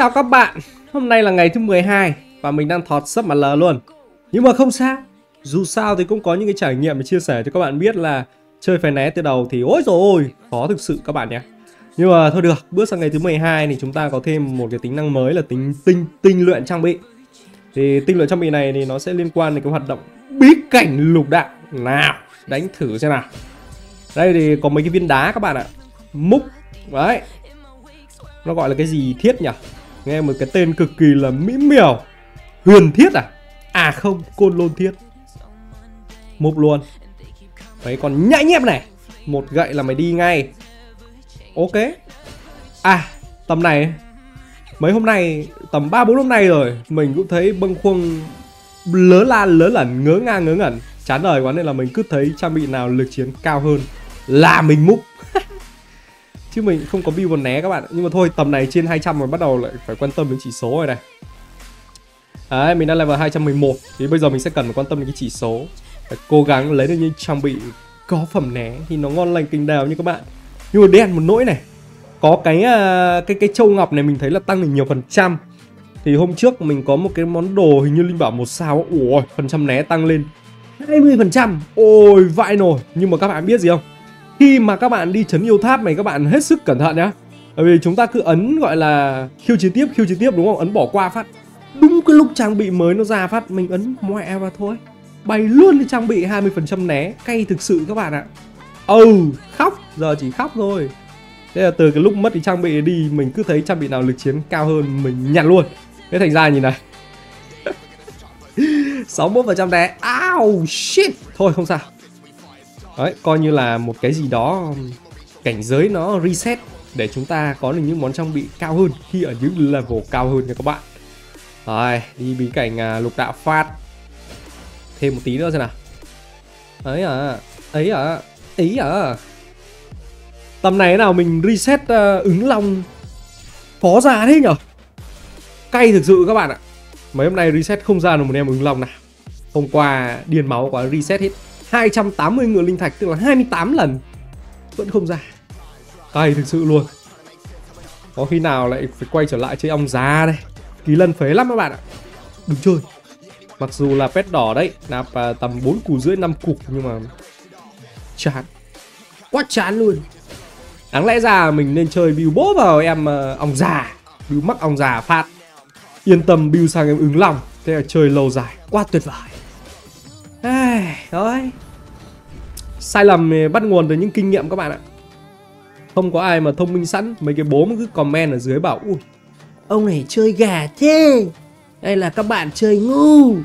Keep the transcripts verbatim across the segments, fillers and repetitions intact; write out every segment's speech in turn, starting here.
Chào các bạn, hôm nay là ngày thứ mười hai và mình đang thọt sub màn lờ luôn. Nhưng mà không sao, dù sao thì cũng có những cái trải nghiệm để chia sẻ cho các bạn biết là chơi phải né từ đầu thì ôi dồi ôi, khó thực sự các bạn nhé. Nhưng mà thôi được, bước sang ngày thứ mười hai thì chúng ta có thêm một cái tính năng mới là tính tinh tinh luyện trang bị. Thì tinh luyện trang bị này thì nó sẽ liên quan đến cái hoạt động bí cảnh lục đạo. Nào, đánh thử xem nào. Đây thì có mấy cái viên đá các bạn ạ. Múc, đấy. Nó gọi là cái gì thiết nhỉ? Nghe một cái tên cực kỳ là mỹ miều. Huyền thiết à? À không, côn lôn thiết. Mục luôn. Đấy, còn nhãi nhép này. Một gậy là mày đi ngay. Ok. À, tầm này. Mấy hôm nay, tầm ba bốn hôm nay rồi, mình cũng thấy bâng khuâng lớ la lớ lẩn, ngớ nga ngớ ngẩn. Chán đời quá nên là mình cứ thấy trang bị nào lực chiến cao hơn là mình múc. Chứ mình không có view còn né các bạn. Nhưng mà thôi, tầm này trên hai trăm rồi bắt đầu lại phải quan tâm đến chỉ số rồi này. Đấy, mình đang level hai trăm mười một. Thì bây giờ mình sẽ cần phải quan tâm đến cái chỉ số. Phải cố gắng lấy được những trang bị có phẩm né thì nó ngon lành kinh đào như các bạn. Nhưng mà đen một nỗi này. Có cái cái cái châu ngọc này mình thấy là tăng được nhiều phần trăm. Thì hôm trước mình có một cái món đồ hình như linh bảo một sao. Ủa, phần trăm né tăng lên hai mươi phần trăm. Ôi, vãi nồi. Nhưng mà các bạn biết gì không? Khi mà các bạn đi trấn yêu tháp này các bạn hết sức cẩn thận nhá. Bởi vì chúng ta cứ ấn gọi là khiêu chiến tiếp, khiêu chiến tiếp đúng không? Ấn bỏ qua phát. Đúng cái lúc trang bị mới nó ra phát, mình ấn mẹ và thôi. Bay luôn cái trang bị hai mươi phần trăm né, cay thực sự các bạn ạ. Âu, oh, khóc, giờ chỉ khóc thôi. Thế là từ cái lúc mất cái trang bị đi, mình cứ thấy trang bị nào lực chiến cao hơn mình nhặt luôn. Thế thành ra nhìn này. sáu mươi mốt phần trăm né. Ow, shit. Thôi không sao. Đấy, coi như là một cái gì đó cảnh giới nó reset để chúng ta có được những món trang bị cao hơn khi ở những level cao hơn nha các bạn. Rồi, đi bí cảnh à, lục đạo phát. Thêm một tí nữa xem nào. Ấy à, ấy à, ấy à. Tầm này nào mình reset uh, ứng long phó ra thế nhở. Cay thực sự các bạn ạ. Mấy hôm nay reset không ra được một em ứng long nào. Hôm qua điên máu quá reset hết hai trăm tám mươi ngựa linh thạch, tức là hai mươi tám lần vẫn không ra. Cay thực sự luôn. Có khi nào lại phải quay trở lại chơi ong già đây. Ký lần phế lắm các bạn ạ. Đừng chơi. Mặc dù là pet đỏ đấy, nạp tầm bốn củ rưỡi năm cục nhưng mà chán. Quá chán luôn. Đáng lẽ ra mình nên chơi build bố vào em ong già, build mắc ong già phát. Yên tâm build sang em ứng lòng. Thế là chơi lâu dài, quá tuyệt vời. À, rồi. Sai lầm bắt nguồn từ những kinh nghiệm các bạn ạ. Không có ai mà thông minh sẵn. Mấy cái bố mà cứ comment ở dưới bảo ui, ông này chơi gà thế, đây là các bạn chơi ngu.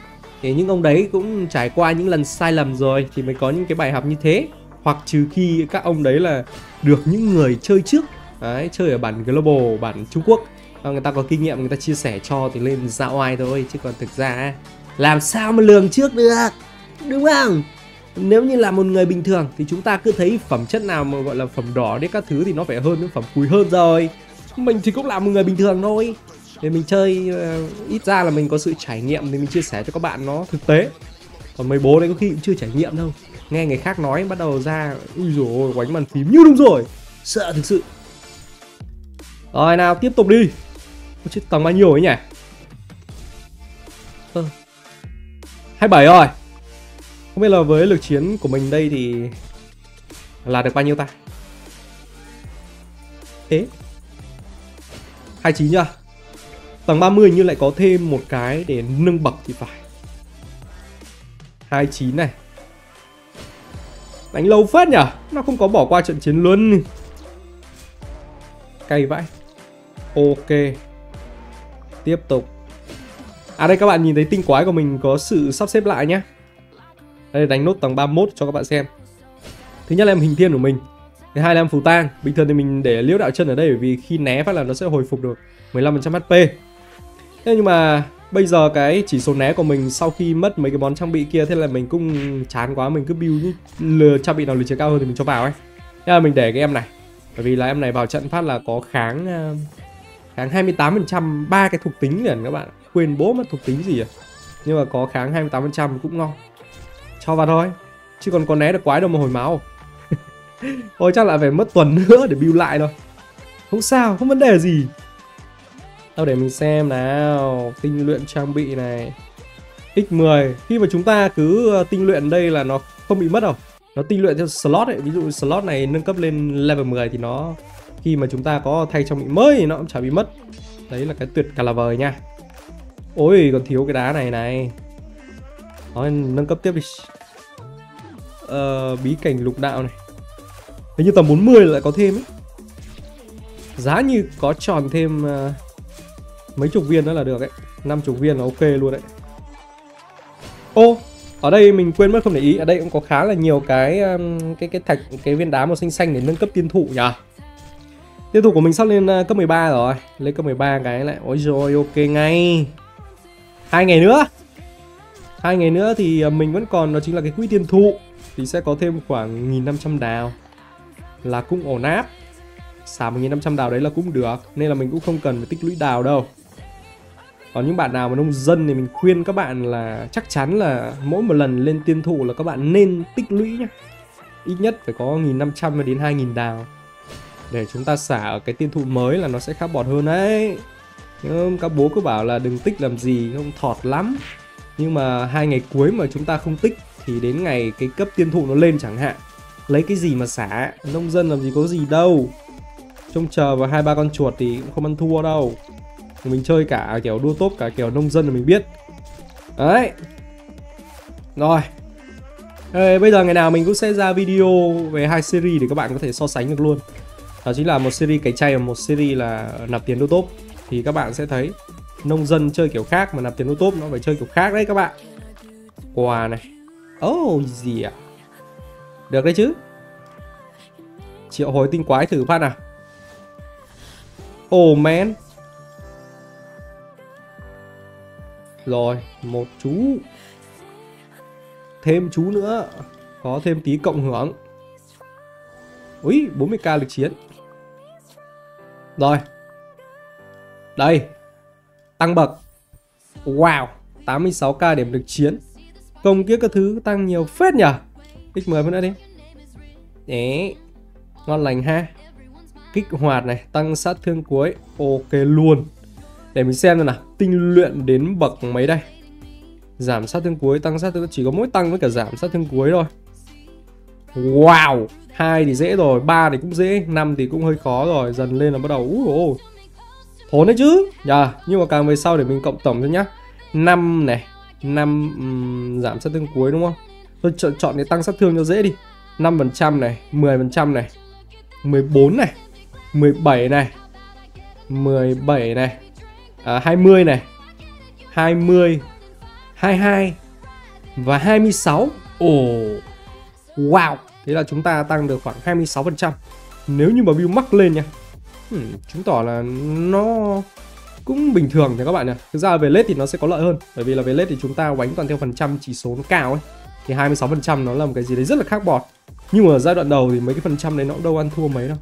Thì những ông đấy cũng trải qua những lần sai lầm rồi thì mới có những cái bài học như thế. Hoặc trừ khi các ông đấy là được những người chơi trước đấy, chơi ở bản Global, bản Trung Quốc, người ta có kinh nghiệm người ta chia sẻ cho thì lên ra oai thôi. Chứ còn thực ra làm sao mà lường trước được, đúng không? Nếu như là một người bình thường thì chúng ta cứ thấy phẩm chất nào mà gọi là phẩm đỏ đấy các thứ thì nó phải hơn những phẩm cùi hơn rồi. Mình thì cũng là một người bình thường thôi. Để mình chơi uh, ít ra là mình có sự trải nghiệm thì mình chia sẻ cho các bạn nó thực tế. Còn mấy bố đấy có khi cũng chưa trải nghiệm đâu. Nghe người khác nói bắt đầu ra ui dồi ôi, quánh bàn phím như đúng rồi. Sợ thực sự. Rồi nào, tiếp tục đi. Ôi chết, tầng bao nhiêu ấy nhỉ? Ờ. hai mươi bảy rồi. Không biết là với lực chiến của mình đây thì là được bao nhiêu ta? Ê, hai mươi chín chưa? Tầng ba mươi như lại có thêm một cái để nâng bậc thì phải. Hai mươi chín này. Đánh lâu phết nhở. Nó không có bỏ qua trận chiến luôn. Cay vãi. Ok, tiếp tục. À đây các bạn nhìn thấy tinh quái của mình có sự sắp xếp lại nhé. Đây đánh nốt tầng ba mươi mốt cho các bạn xem. Thứ nhất là em hình thiên của mình. Thứ hai là em phù tang. Bình thường thì mình để liễu đạo chân ở đây bởi vì khi né phát là nó sẽ hồi phục được mười lăm phần trăm hát pê. Thế nhưng mà bây giờ cái chỉ số né của mình sau khi mất mấy cái món trang bị kia, thế là mình cũng chán quá, mình cứ build những trang bị nào lực chiến cao hơn thì mình cho vào ấy. Thế là mình để cái em này. Bởi vì là em này vào trận phát là có kháng kháng hai mươi tám phần trăm ba cái thuộc tính liền các bạn. Quên bố mất thuộc tính gì à. Nhưng mà có kháng hai mươi tám phần trăm cũng ngon. Cho vào thôi. Chứ còn có né được quái đâu mà hồi máu. Thôi chắc là phải mất tuần nữa để build lại thôi. Không sao, không vấn đề gì. Đâu để mình xem nào. Tinh luyện trang bị này nhân mười. Khi mà chúng ta cứ tinh luyện đây là nó không bị mất đâu. Nó tinh luyện theo slot ấy. Ví dụ slot này nâng cấp lên level mười thì nó, khi mà chúng ta có thay trang bị mới thì nó cũng chả bị mất. Đấy là cái tuyệt cả là vời nha. Ôi còn thiếu cái đá này này. Đó, nâng cấp tiếp đi. Ờ, bí cảnh lục đạo này. Hình như tầm bốn mươi lại có thêm ấy. Giá như có tròn thêm uh, mấy chục viên nữa là được ấy. Năm chục viên là ok luôn đấy. Ô, ở đây mình quên mất không để ý. Ở đây cũng có khá là nhiều cái um, cái cái thạch, cái viên đá màu xanh xanh để nâng cấp tiên thụ nhỉ. Tiên thụ của mình sắp lên uh, cấp mười ba rồi. Lấy cấp mười ba cái lại. Ôi rồi ok ngay. Hai ngày nữa Hai ngày nữa thì mình vẫn còn, đó chính là cái quỹ tiên thụ. Thì sẽ có thêm khoảng một nghìn năm trăm đào. Là cũng ổn áp. Xả một nghìn năm trăm đào đấy là cũng được. Nên là mình cũng không cần phải tích lũy đào đâu. Còn những bạn nào mà nông dân thì mình khuyên các bạn là chắc chắn là mỗi một lần lên tiên thụ là các bạn nên tích lũy nhá. Ít nhất phải có một nghìn năm trăm đến hai nghìn đào. Để chúng ta xả ở cái tiên thụ mới là nó sẽ khá bọt hơn đấy. Nhưng các bố cứ bảo là đừng tích làm gì, không thọt lắm. Nhưng mà hai ngày cuối mà chúng ta không tích thì đến ngày cái cấp tiên thụ nó lên chẳng hạn, lấy cái gì mà xả. Nông dân làm gì có gì đâu, trông chờ vào hai ba con chuột thì cũng không ăn thua đâu. Mình chơi cả kiểu đua tốp cả kiểu nông dân là mình biết đấy. Rồi. Ê, bây giờ ngày nào mình cũng sẽ ra video về hai series để các bạn có thể so sánh được luôn. Đó chính là một series cày chay và một series là nạp tiền đua tốp. Thì các bạn sẽ thấy nông dân chơi kiểu khác mà nạp tiền đua tốp nó phải chơi kiểu khác đấy các bạn. Quà này. Oh gì à? Được đấy chứ. Triệu hồi tinh quái thử phát nào. Oh man. Rồi, một chú. Thêm chú nữa. Có thêm tí cộng hưởng. Úi, bốn mươi k lực chiến. Rồi. Đây. Tăng bậc. Wow, tám mươi sáu k điểm lực chiến. Công kia các thứ tăng nhiều phết nhỉ. X mười nữa đi. Đấy. Ngon lành ha. Kích hoạt này, tăng sát thương cuối. Ok luôn. Để mình xem xem nào. Tinh luyện đến bậc mấy đây. Giảm sát thương cuối, tăng sát thương. Chỉ có mỗi tăng với cả giảm sát thương cuối thôi. Wow. Hai thì dễ rồi, ba thì cũng dễ, năm thì cũng hơi khó rồi. Dần lên là bắt đầu uh, uh. Thốn đấy chứ yeah. Nhưng mà càng về sau để mình cộng tổng cho nhá. Năm này, năm um, giảm sát thương cuối đúng không. Tôi chọn, chọn cái tăng sát thương cho dễ đi. Năm phần trăm này, mười phần trăm này, mười bốn này, mười bảy này, mười bảy này, à, hai mươi này, hai mươi, hai mươi hai và hai mươi sáu. Ồ oh. Wow. Thế là chúng ta tăng được khoảng hai mươi sáu phần trăm. Nếu như mà build max lên nha. hmm, Chứng tỏ là nó cũng bình thường nha các bạn nè. Thực ra về lết thì nó sẽ có lợi hơn. Bởi vì là về lết thì chúng ta đánh toàn theo phần trăm chỉ số nó cao ấy. Thì hai mươi sáu phần trăm nó là một cái gì đấy rất là khác bọt. Nhưng mà ở giai đoạn đầu thì mấy cái phần trăm đấy nó cũng đâu ăn thua mấy đâu.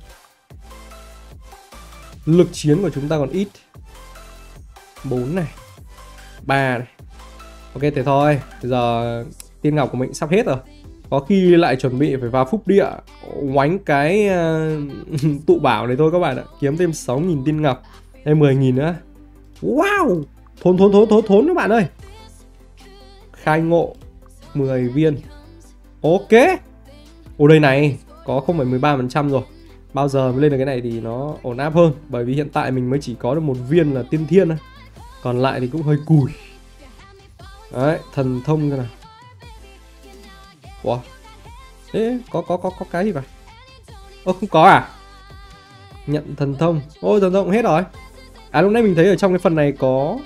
Lực chiến của chúng ta còn ít. Bốn này, ba này. Ok thế thôi. Bây giờ tiên ngọc của mình sắp hết rồi. Có khi lại chuẩn bị phải vào phúc địa oánh cái uh, tụ bảo này thôi các bạn ạ. Kiếm thêm sáu nghìn tiên ngọc. Đây mười nghìn nữa. Wow. Thốn thốn thốn thốn thốn các bạn ơi. Khai ngộ mười viên. Ok. Ồ đây này. Có không phẩy mười ba phần trăm rồi. Bao giờ mới lên được cái này thì nó ổn áp hơn. Bởi vì hiện tại mình mới chỉ có được một viên là tiên thiên thôi. Còn lại thì cũng hơi cùi. Đấy. Thần thông thế nào. Wow. Ê, có có có có cái gì vậy? Ô không có à? Nhận thần thông. Ôi thần thông hết rồi. À lúc nãy mình thấy ở trong cái phần này có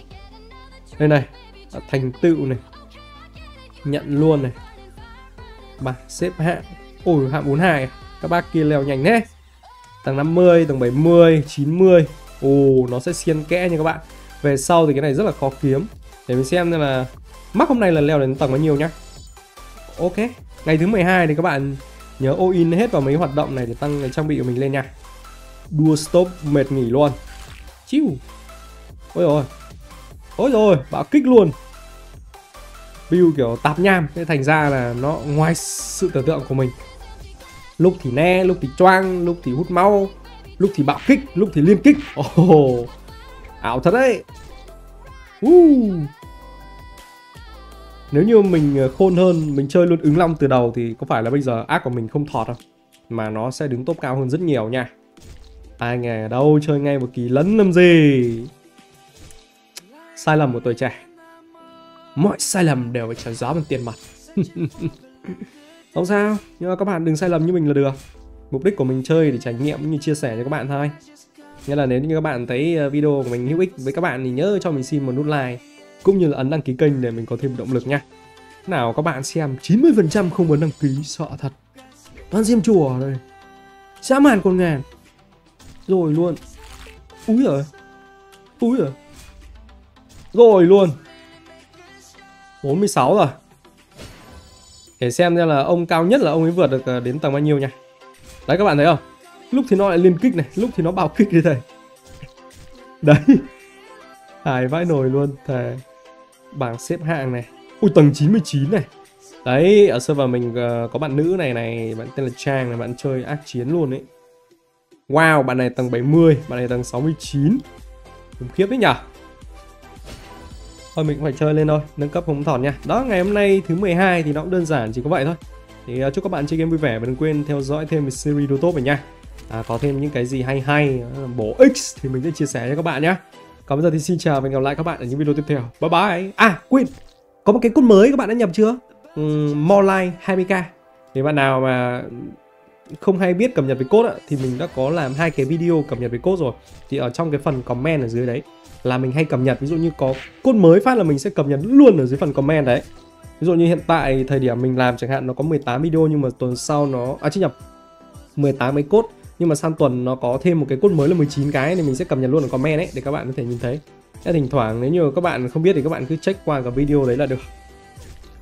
đây này, thành tựu này. Nhận luôn này. Bảng xếp hạng. Ôi hạng bốn mươi hai. Các bác kia leo nhanh thế. Tầng năm mươi, tầng bảy mươi, chín mươi. Ồ nó sẽ xen kẽ nha các bạn. Về sau thì cái này rất là khó kiếm. Để mình xem xem là mắc hôm nay là leo đến tầng bao nhiêu nhá. Ok, ngày thứ mười hai thì các bạn nhớ all in hết vào mấy hoạt động này để tăng cái trang bị của mình lên nha. Đua stop mệt nghỉ luôn. Chiu. Ôi rồi, ôi rồi, bạo kích luôn. Build kiểu tạp nham, thế thành ra là nó ngoài sự tưởng tượng của mình. Lúc thì ne, lúc thì choang, lúc thì hút máu, lúc thì bạo kích, lúc thì liên kích. Ồ, oh. Ảo thật đấy. uh. Nếu như mình khôn hơn, mình chơi luôn ứng long từ đầu thì có phải là bây giờ ác của mình không thọt không? Mà nó sẽ đứng top cao hơn rất nhiều nha. Ai nghe đâu, chơi ngay một kỳ lấn làm gì. Sai lầm của tuổi trẻ. Mọi sai lầm đều phải trả giá bằng tiền mặt. Không sao, nhưng mà các bạn đừng sai lầm như mình là được. Mục đích của mình chơi để trải nghiệm cũng như chia sẻ cho các bạn thôi. Nên là nếu như các bạn thấy video của mình hữu ích với các bạn thì nhớ cho mình xin một nút like cũng như là ấn đăng ký kênh để mình có thêm động lực nha. Nào các bạn xem, chín mươi phần trăm không ấn đăng ký, sợ thật. Toàn xem chùa rồi, dã man con ngàn. Rồi luôn. Úi giời. Úi giời. Rồi luôn. bốn mươi sáu rồi. Để xem ra là ông cao nhất là ông ấy vượt được đến tầng bao nhiêu nha. Đấy các bạn thấy không? Lúc thì nó lại liên kích này, lúc thì nó bào kích như thế. Đấy. Hài vãi nồi luôn. Thề. Bảng xếp hạng này. Ui tầng chín mươi chín này. Đấy, ở server mình có bạn nữ này này, bạn tên là Trang này, bạn chơi ác chiến luôn ấy. Wow, bạn này tầng bảy mươi, bạn này tầng sáu mươi chín. Khủng khiếp đấy nhở. Thôi mình cũng phải chơi lên thôi, nâng cấp không thọt nha. Đó, ngày hôm nay thứ mười hai thì nó cũng đơn giản chỉ có vậy thôi. Thì chúc các bạn chơi game vui vẻ và đừng quên theo dõi thêm về series Dotop này nha. À, có thêm những cái gì hay hay, bổ ích thì mình sẽ chia sẻ cho các bạn nhé. Còn bây giờ thì xin chào và hẹn gặp lại các bạn ở những video tiếp theo. Bye bye. À, quên, có một cái code mới các bạn đã nhập chưa? Um, Morelight hai mươi k. Thì bạn nào mà không hay biết cập nhật về code thì mình đã có làm hai cái video cập nhật về code rồi. Thì ở trong cái phần comment ở dưới đấy là mình hay cập nhật, ví dụ như có code mới phát là mình sẽ cập nhật luôn ở dưới phần comment đấy. Ví dụ như hiện tại thời điểm mình làm chẳng hạn nó có mười tám video, nhưng mà tuần sau nó à chứ nhập mười tám cái code, nhưng mà sang tuần nó có thêm một cái code mới là mười chín cái thì mình sẽ cập nhật luôn ở comment đấy để các bạn có thể nhìn thấy. Thế thỉnh thoảng nếu như các bạn không biết thì các bạn cứ check qua cái video đấy là được.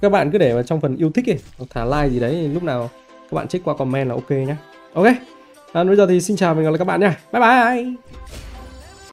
Các bạn cứ để vào trong phần yêu thích ấy, thả like gì đấy, lúc nào các bạn check qua comment là ok nhá. Ok. À, bây giờ thì xin chào và hẹn gặp lại các bạn nha. Bye bye.